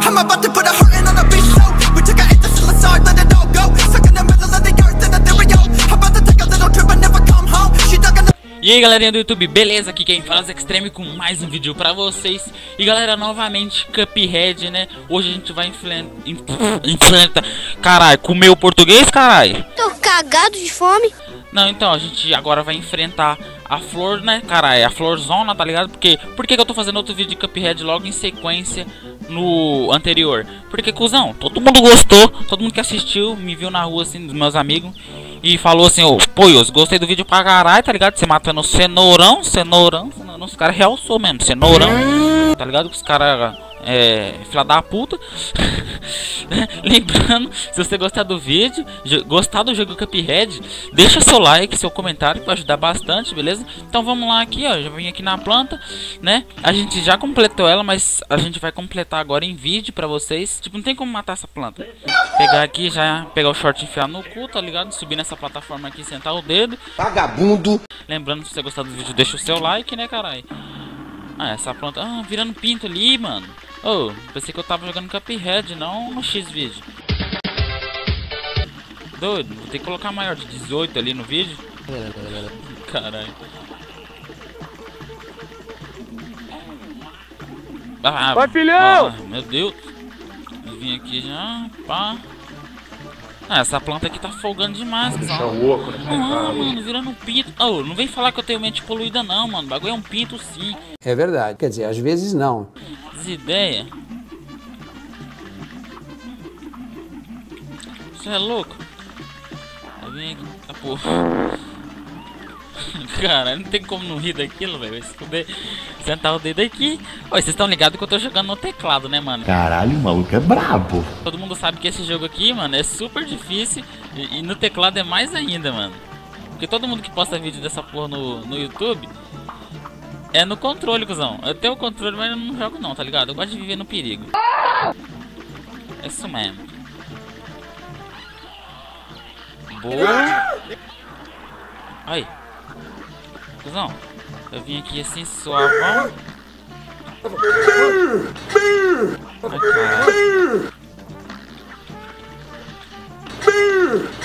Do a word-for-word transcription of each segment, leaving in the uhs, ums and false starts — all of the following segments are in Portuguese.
I'm about to put a hurtin' on a bitch show. We took a hit, this is let's start, let it all go. Stuck in the middle of the earth in a stereo. I'm about to take a little trip and never come home. She dug in the... E aí galerinha do YouTube, beleza? Aqui quem fala é Extreme com mais um vídeo pra vocês. E galera, novamente Cuphead, né? Hoje a gente vai enfrentar... Enfrenta... Caralho, comeu português, caralho? Tô cagado de fome. Não, então, a gente agora vai enfrentar a flor, né, caralho, a florzona, tá ligado? Porque, por que que eu tô fazendo outro vídeo de Cuphead logo em sequência no anterior? Porque, cuzão, todo mundo gostou, todo mundo que assistiu, me viu na rua, assim, dos meus amigos, e falou assim, ô, pô, Iose, gostei do vídeo pra caralho, tá ligado? Você matando cenourão, cenourão, cenourão, os caras realçou mesmo, cenourão, tá ligado? Que os caras... É, filha da puta. Lembrando, se você gostar do vídeo, gostar do jogo Cuphead, deixa seu like, seu comentário, que vai ajudar bastante, beleza? Então vamos lá aqui, ó, já vim aqui na planta, né? A gente já completou ela, mas a gente vai completar agora em vídeo pra vocês. Tipo, não tem como matar essa planta. Pegar aqui, já pegar o short e enfiar no cu, tá ligado? Subir nessa plataforma aqui, sentar o dedo. Vagabundo! Lembrando, se você gostar do vídeo, deixa o seu like, né, caralho? Ah, essa planta... Ah, virando pinto ali, mano. Oh, pensei que eu tava jogando Cuphead, não no X-Video. Doido, vou ter que colocar maior de dezoito ali no vídeo. Caralho. Ah, vai, filhão! Ah, meu Deus. Eu vim aqui já, pá. Ah, essa planta aqui tá folgando demais, cara. Louco, né? Ah, mano, virando um pinto. Oh, não vem falar que eu tenho mente poluída não, mano. O bagulho é um pinto sim. É verdade, quer dizer, às vezes não. Ideia. Você é louco? Aí vem aqui, tá porra. Cara, não tem como não rir daquilo, velho. Se puder sentar o dedo aqui. Ó, vocês estão ligados que eu tô jogando no teclado, né, mano? Caralho, o maluco é brabo. Todo mundo sabe que esse jogo aqui, mano, é super difícil. E, e no teclado é mais ainda, mano. Porque todo mundo que posta vídeo dessa porra no, no YouTube... É no controle, cuzão. Eu tenho o controle, mas eu não jogo não, tá ligado? Eu gosto de viver no perigo. É isso mesmo. Boa. Aí. Cuzão. Eu vim aqui assim, suavão.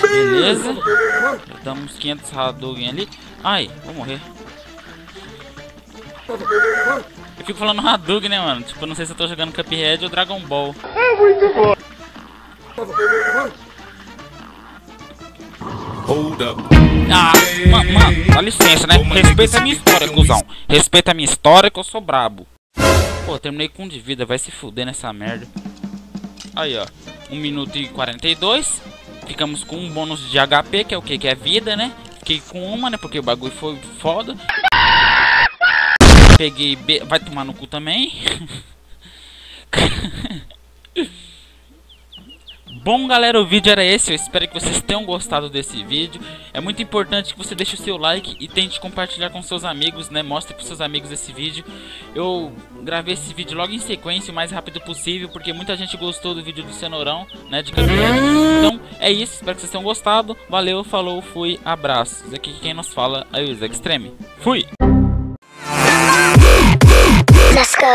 Beleza. Já damos quinhentos Hadouken ali. Ai, vou morrer. Eu fico falando Hadouken, né, mano? Tipo, não sei se eu tô jogando Cuphead ou Dragon Ball. É muito bom! Ah, mano, mano, dá licença, né? Respeita a minha história, cuzão. Respeita a minha história que eu sou brabo. Pô, terminei com um de vida, vai se fuder nessa merda. Aí, ó. um minuto e quarenta e dois. Ficamos com um bônus de H P, que é o que? Que é vida, né? Fiquei com uma, né? Porque o bagulho foi foda. Peguei B... Vai tomar no cu também. Bom, galera, o vídeo era esse. Eu espero que vocês tenham gostado desse vídeo. É muito importante que você deixe o seu like e tente compartilhar com seus amigos, né? Mostre para seus amigos esse vídeo. Eu gravei esse vídeo logo em sequência, o mais rápido possível, porque muita gente gostou do vídeo do cenourão, né? De Cuphead. Então, é isso. Espero que vocês tenham gostado. Valeu, falou, fui, abraços. Aqui quem nos fala é o Iose_Extreme. Fui! Let's go.